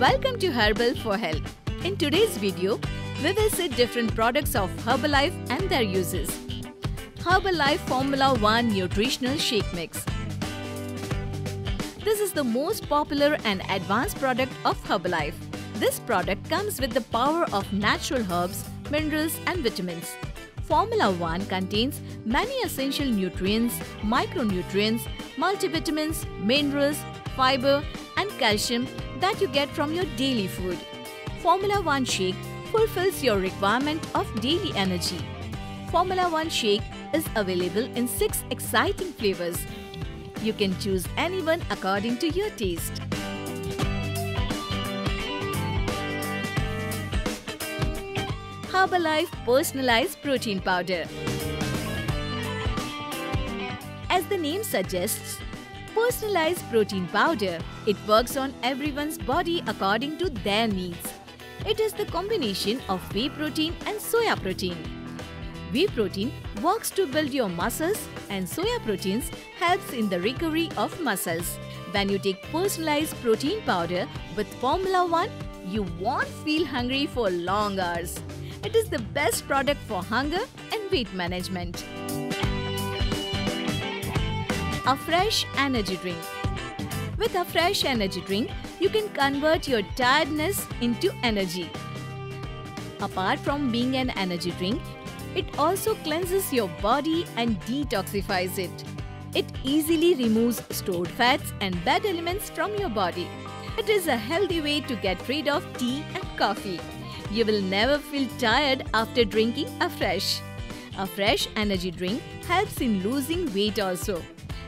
Welcome to Herbal for Health. In today's video, we will see different products of Herbalife and their uses. Herbalife Formula 1 Nutritional Shake Mix. This is the most popular and advanced product of Herbalife. This product comes with the power of natural herbs, minerals and vitamins. Formula 1 contains many essential nutrients, micronutrients, multivitamins, minerals, fiber and calcium that you get from your daily food. Formula 1 Shake fulfills your requirement of daily energy. Formula 1 Shake is available in 6 exciting flavors. You can choose any one according to your taste. Herbalife Personalized Protein Powder. As the name suggests, personalized protein powder, it works on everyone's body according to their needs. It is the combination of whey protein and soya protein. Whey protein works to build your muscles and soya proteins helps in the recovery of muscles. When you take personalized protein powder with Formula 1, you won't feel hungry for long hours. It is the best product for hunger and weight management. Afresh Energy Drink. With Afresh Energy Drink, you can convert your tiredness into energy. Apart from being an energy drink, it also cleanses your body and detoxifies it. It easily removes stored fats and bad elements from your body. It is a healthy way to get rid of tea and coffee. You will never feel tired after drinking Afresh. Afresh Energy Drink helps in losing weight also.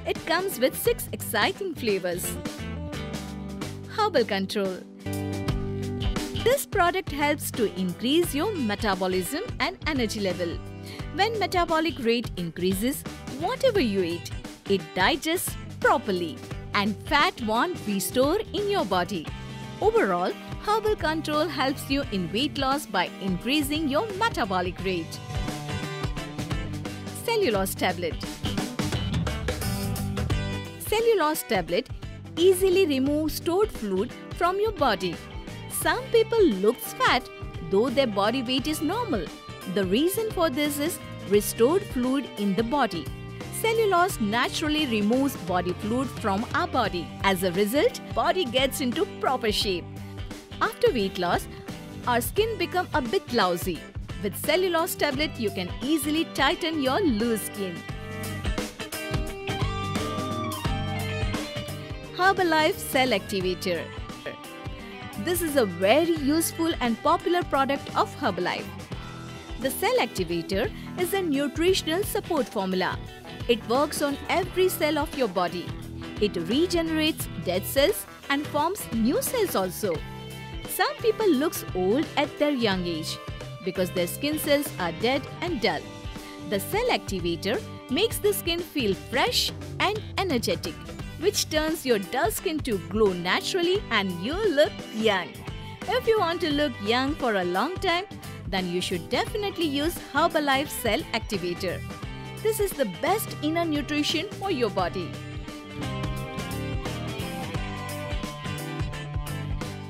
It comes with 6 exciting flavors. Herbal Control. This product helps to increase your metabolism and energy level. When metabolic rate increases, whatever you eat, it digests properly and fat won't be stored in your body. Overall, Herbal Control helps you in weight loss by increasing your metabolic rate. Cell-U-Loss Tablet. Cell-U-Loss tablet easily removes stored fluid from your body. Some people look fat though their body weight is normal. The reason for this is restored fluid in the body. Cell-U-Loss naturally removes body fluid from our body. As a result, body gets into proper shape. After weight loss, our skin becomes a bit lousy. With Cell-U-Loss tablet, you can easily tighten your loose skin. Herbalife Cell Activator. This is a very useful and popular product of Herbalife. The Cell Activator is a nutritional support formula. It works on every cell of your body. It regenerates dead cells and forms new cells also. Some people look old at their young age because their skin cells are dead and dull. The Cell Activator makes the skin feel fresh and energetic, which turns your dull skin to glow naturally and you look young. If you want to look young for a long time, then you should definitely use Herbalife Cell Activator. This is the best inner nutrition for your body.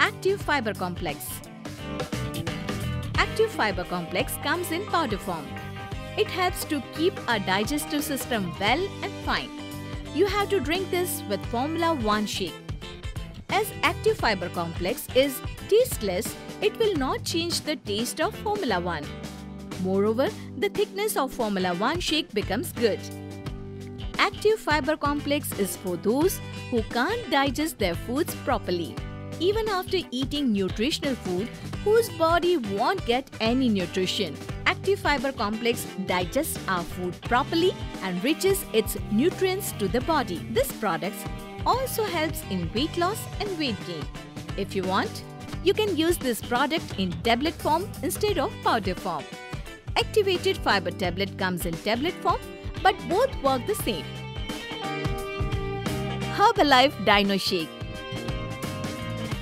Active Fiber Complex. Active Fiber Complex comes in powder form. It helps to keep our digestive system well and fine. You have to drink this with Formula 1 Shake. As Active Fiber Complex is tasteless, it will not change the taste of Formula 1. Moreover, the thickness of Formula 1 Shake becomes good. Active Fiber Complex is for those who can't digest their foods properly. Even after eating nutritional food, whose body won't get any nutrition. Active Fiber Complex digests our food properly and reaches its nutrients to the body. This product also helps in weight loss and weight gain. If you want, you can use this product in tablet form instead of powder form. Activated Fiber Tablet comes in tablet form, but both work the same. Herbalife Dino Shake.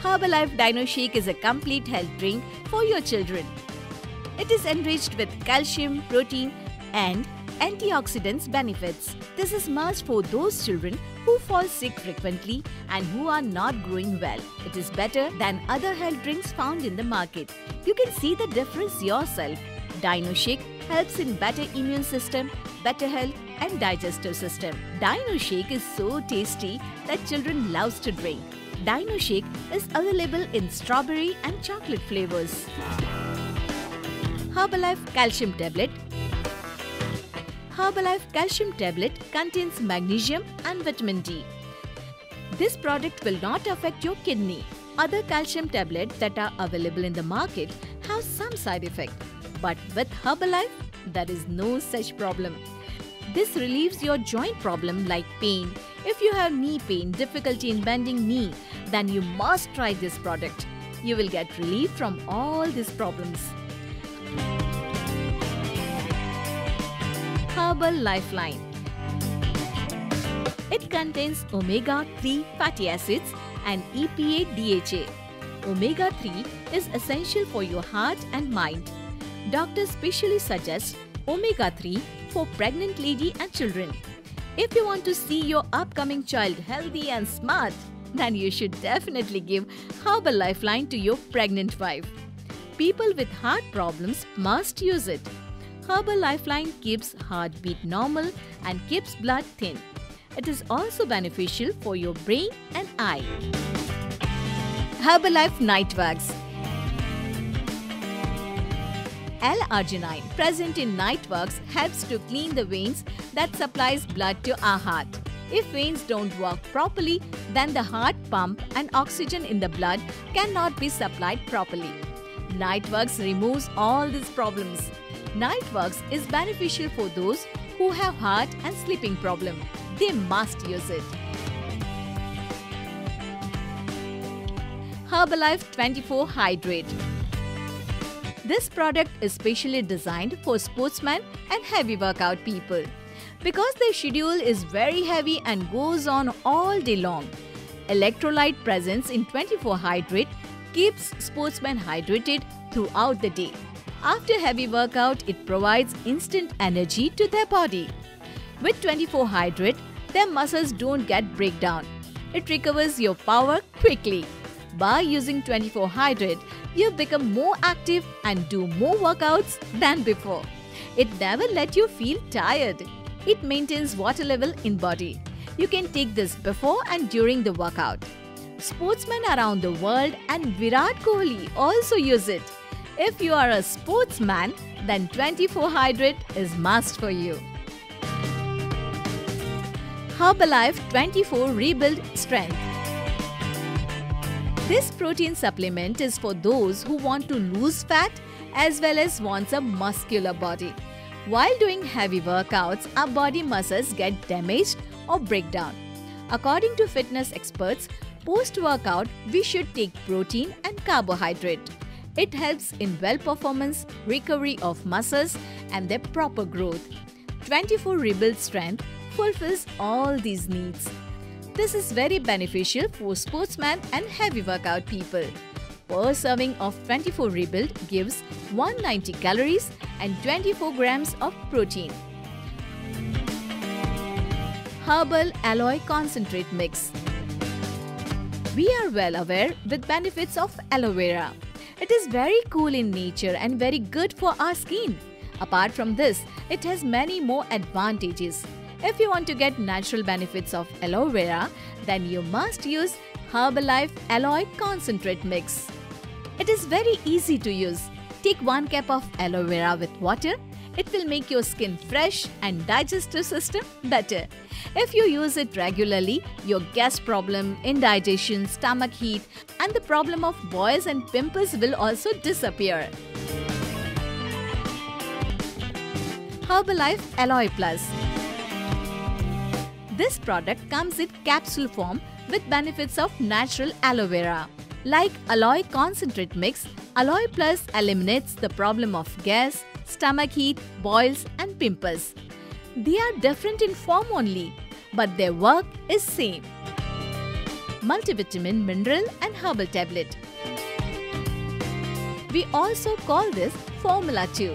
Herbalife Dino Shake is a complete health drink for your children. It is enriched with calcium, protein and antioxidants benefits. This is must for those children who fall sick frequently and who are not growing well. It is better than other health drinks found in the market. You can see the difference yourself. Dino Shake helps in better immune system, better health and digestive system. Dino Shake is so tasty that children loves to drink. Dino Shake is available in strawberry and chocolate flavors. Herbalife Calcium Tablet. Herbalife Calcium Tablet contains magnesium and vitamin D. This product will not affect your kidney. Other calcium tablets that are available in the market have some side effect. But with Herbalife, there is no such problem. This relieves your joint problem like pain. If you have knee pain, difficulty in bending knee, then you must try this product. You will get relief from all these problems. Herbal Lifeline. It contains omega-3 fatty acids and EPA DHA. Omega-3 is essential for your heart and mind. Doctors specially suggest omega-3 for pregnant lady and children. If you want to see your upcoming child healthy and smart, then you should definitely give Herbal Lifeline to your pregnant wife. People with heart problems must use it. Herbal Lifeline keeps heartbeat normal and keeps blood thin. It is also beneficial for your brain and eye. Herbalife Niteworks. L-arginine present in Niteworks helps to clean the veins that supplies blood to our heart. If veins don't work properly, then the heart pump and oxygen in the blood cannot be supplied properly. Niteworks removes all these problems. Niteworks is beneficial for those who have heart and sleeping problem. They must use it. Herbalife 24 Hydrate. This product is specially designed for sportsmen and heavy workout people. Because their schedule is very heavy and goes on all day long, electrolyte presence in 24 Hydrate keeps sportsmen hydrated throughout the day. After heavy workout, it provides instant energy to their body. With 24 Hydrate, their muscles don't get breakdown. It recovers your power quickly. By using 24 Hydrate, you become more active and do more workouts than before. It never let you feel tired. It maintains water level in body. You can take this before and during the workout. Sportsmen around the world and Virat Kohli also use it. If you are a sportsman, then 24 Hydrate is must for you. Herbalife 24 Rebuild Strength. This protein supplement is for those who want to lose fat as well as wants a muscular body. While doing heavy workouts, our body muscles get damaged or break down. According to fitness experts, post-workout we should take protein and carbohydrate. It helps in well performance, recovery of muscles and their proper growth. 24 Rebuild Strength fulfills all these needs. This is very beneficial for sportsmen and heavy workout people. Per serving of 24 Rebuild gives 190 calories and 24 grams of protein. Herbal Aloe Concentrate Mix. We are well aware with benefits of aloe vera. It is very cool in nature and very good for our skin. Apart from this, it has many more advantages. If you want to get natural benefits of aloe vera, then you must use Herbalife Aloe Concentrate Mix. It is very easy to use. Take 1 cup of aloe vera with water. It will make your skin fresh and digestive system better. If you use it regularly, your gas problem, indigestion, stomach heat and the problem of boils and pimples will also disappear. Herbalife Aloe Plus. This product comes in capsule form with benefits of natural aloe vera. Like Aloe Concentrate Mix, Aloe Plus eliminates the problem of gas, stomach heat, boils and pimples. They are different in form only, but their work is same. Multivitamin, mineral and herbal tablet. We also call this Formula 2.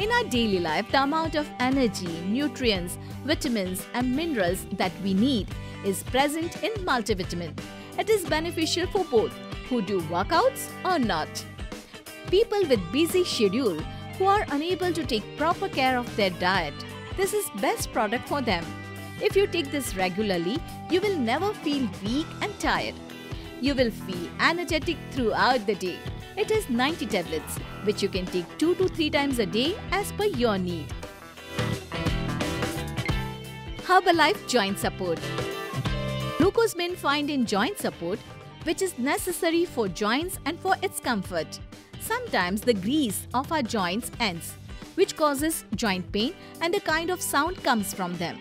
In our daily life, the amount of energy, nutrients, vitamins and minerals that we need is present in multivitamin. It is beneficial for both who do workouts or not. People with busy schedule who are unable to take proper care of their diet, this is best product for them. If you take this regularly, you will never feel weak and tired. You will feel energetic throughout the day. It has 90 tablets, which you can take 2 to 3 times a day as per your need. Herbalife Joint Support. Glucosamine find in Joint Support, which is necessary for joints and for its comfort. Sometimes the grease of our joints ends, which causes joint pain, and the kind of sound comes from them.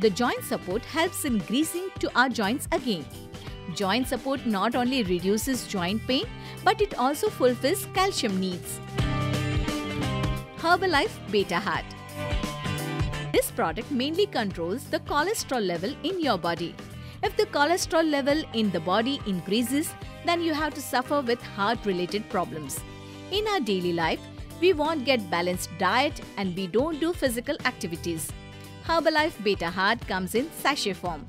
The Joint Support helps in greasing to our joints again. Joint Support not only reduces joint pain, but it also fulfills calcium needs. Herbalife BetaHeart. This product mainly controls the cholesterol level in your body. If the cholesterol level in the body increases, then you have to suffer with heart-related problems. In our daily life, we won't get balanced diet and we don't do physical activities. Herbalife BetaHeart comes in sachet form.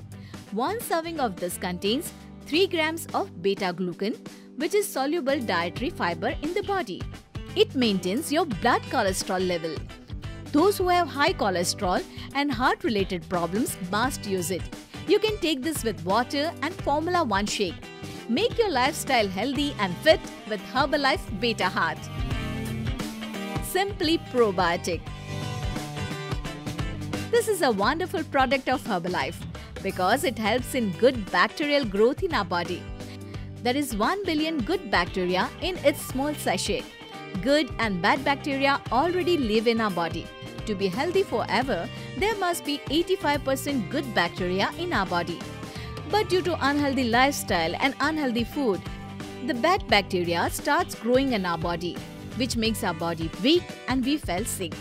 One serving of this contains 3 grams of beta-glucan, which is soluble dietary fiber in the body. It maintains your blood cholesterol level. Those who have high cholesterol and heart-related problems must use it. You can take this with water and Formula 1 shake. Make your lifestyle healthy and fit with Herbalife BetaHeart. Simply Probiotic. This is a wonderful product of Herbalife, because it helps in good bacterial growth in our body. There is 1 billion good bacteria in its small sachet. Good and bad bacteria already live in our body. To be healthy forever, there must be 85% good bacteria in our body. But due to unhealthy lifestyle and unhealthy food, the bad bacteria starts growing in our body, which makes our body weak and we feel sick.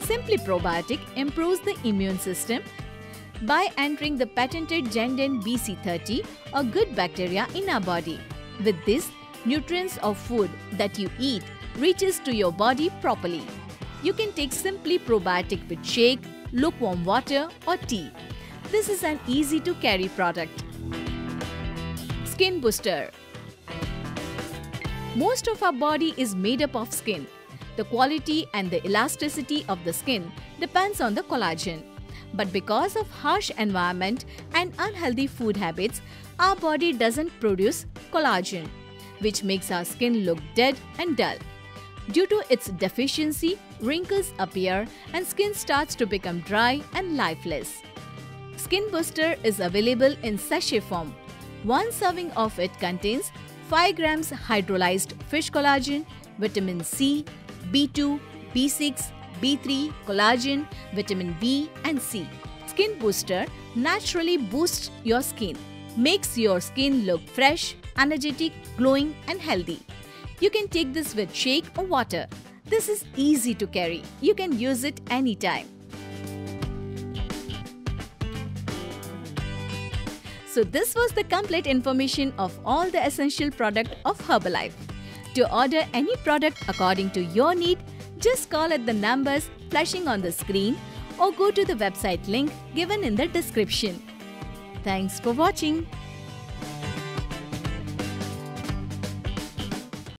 Simply Probiotic improves the immune system by entering the patented GanedenBC30 or good bacteria in our body. With this, nutrients of food that you eat reaches to your body properly. You can take Simply Probiotic with shake, lukewarm water or tea. This is an easy to carry product. Skin Booster. Most of our body is made up of skin. The quality and the elasticity of the skin depends on the collagen. But because of harsh environment and unhealthy food habits, our body doesn't produce collagen, which makes our skin look dead and dull. Due to its deficiency, wrinkles appear and skin starts to become dry and lifeless. Skin Booster is available in sachet form. One serving of it contains 5 grams hydrolyzed fish collagen, vitamin C, B2, B6, B3, collagen, vitamin B and C. Skin Booster naturally boosts your skin, makes your skin look fresh, energetic, glowing and healthy. You can take this with shake or water. This is easy to carry. You can use it anytime. So this was the complete information of all the essential product of Herbalife. To order any product according to your need, just call at the numbers flashing on the screen or go to the website link given in the description. Thanks for watching.